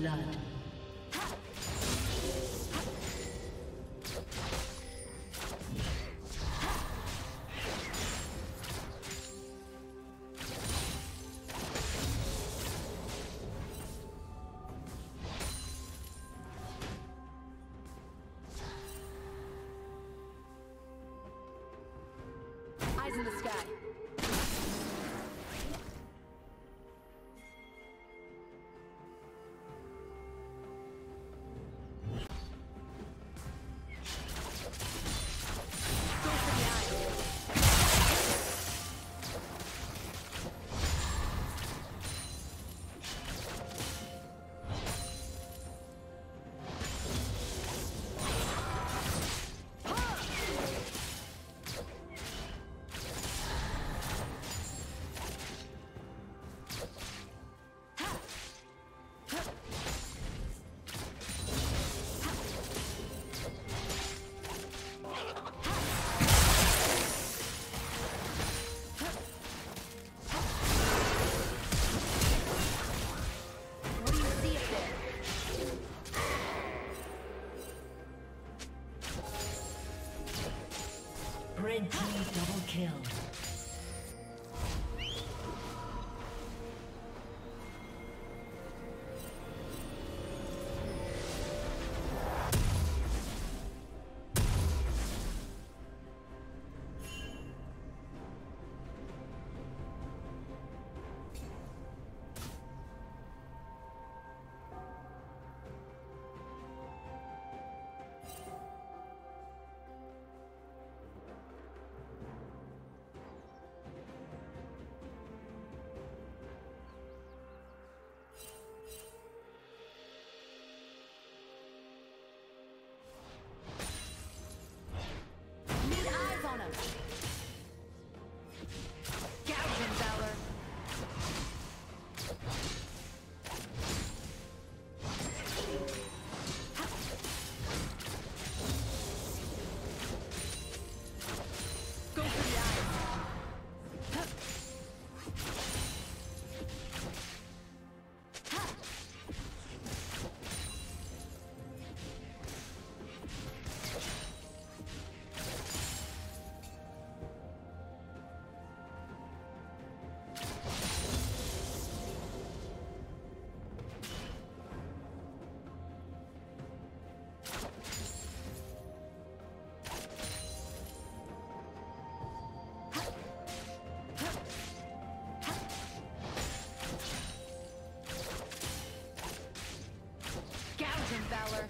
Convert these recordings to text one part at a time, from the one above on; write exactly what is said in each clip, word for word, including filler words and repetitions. blood. In the sky. Red team double kill. Valor.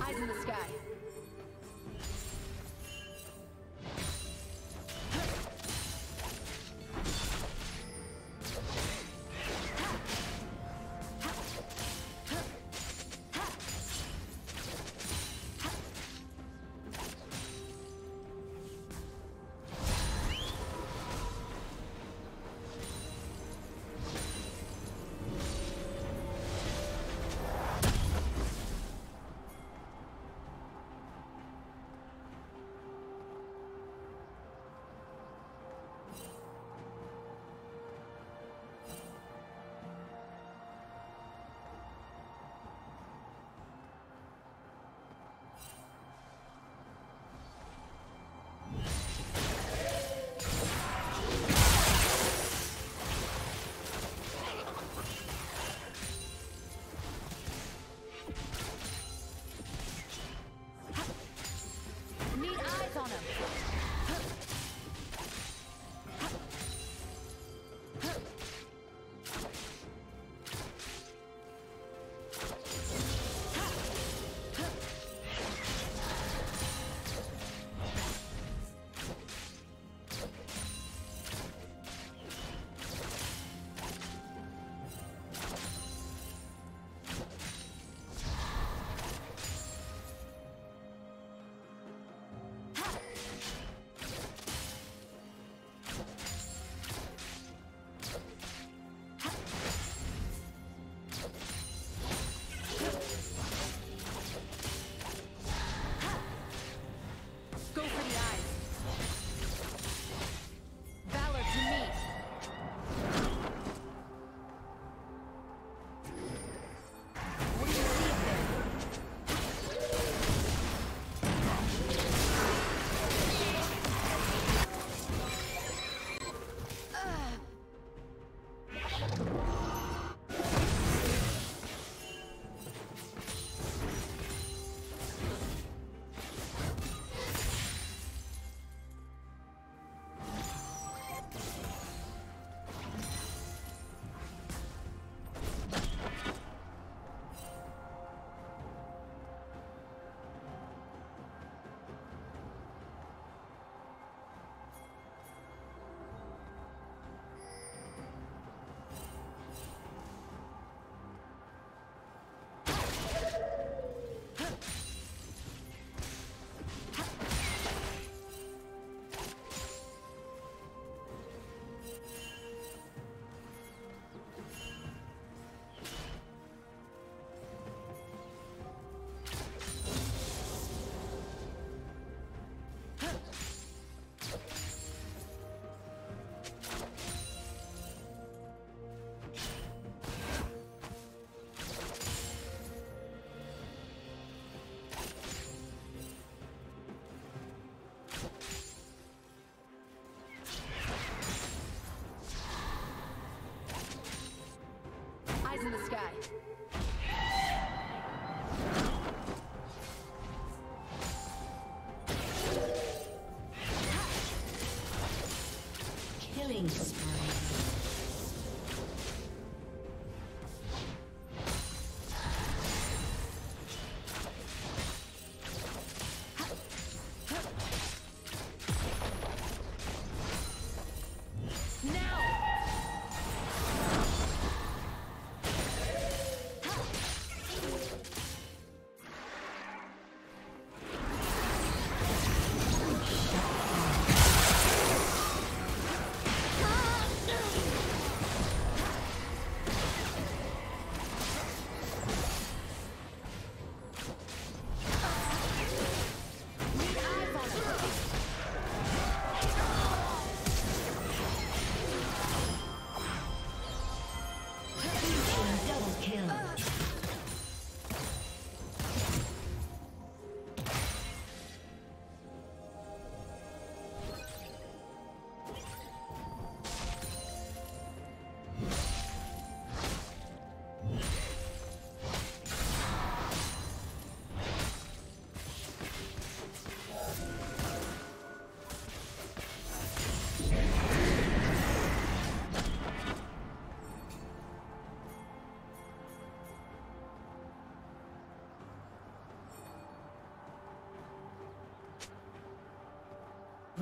Eyes in the sky. Killing spree.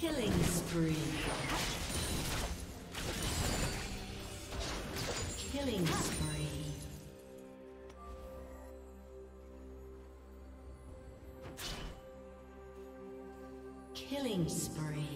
Killing spree. Killing spree. Killing spree.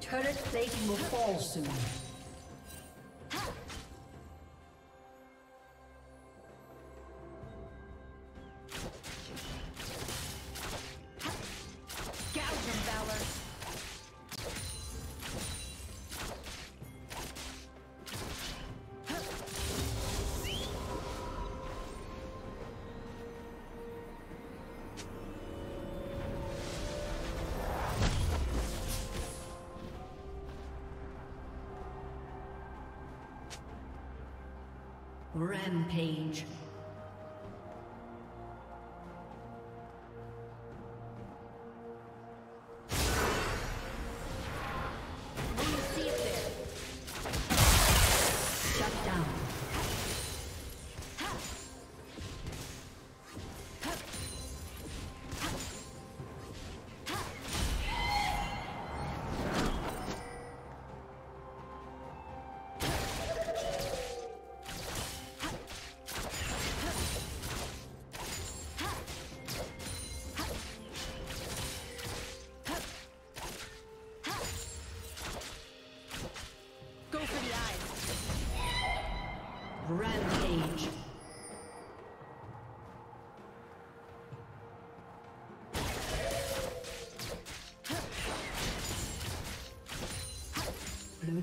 Turret plating will fall soon. Rampage. Shut down. Blue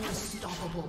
Unstoppable.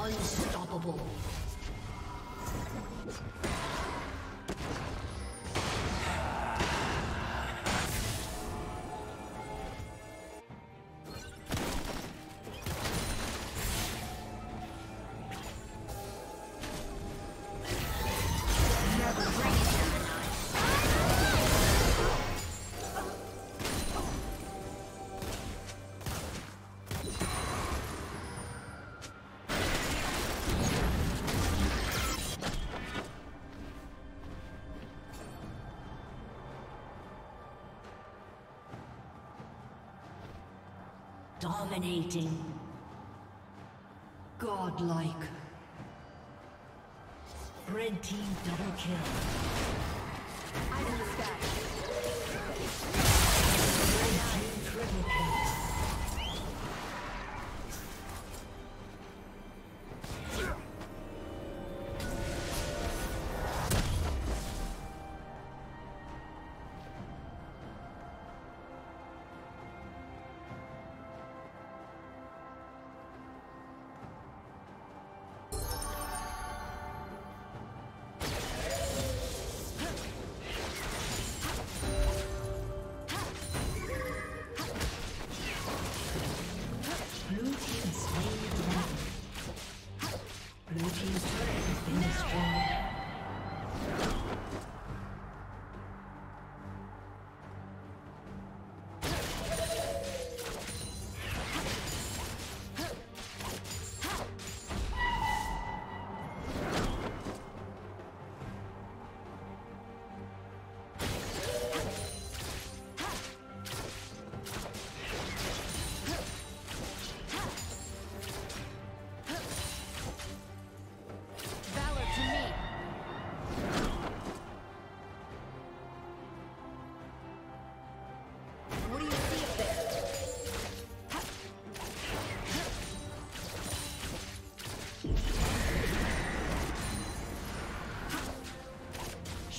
Unstoppable. Dominating. Godlike. Red team double kill. I lose that. Red team triple kill.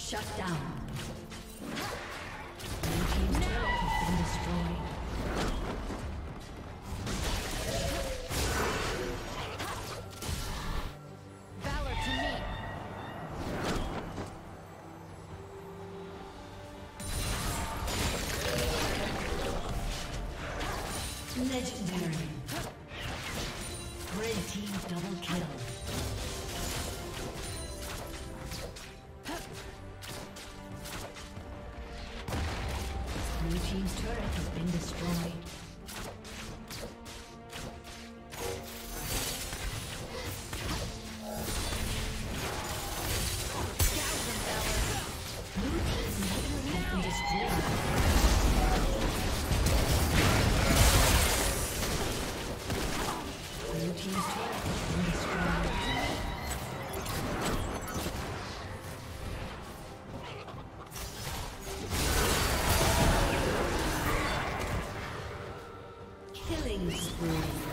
Shut down. Blue team's turret has been destroyed. Killing spree.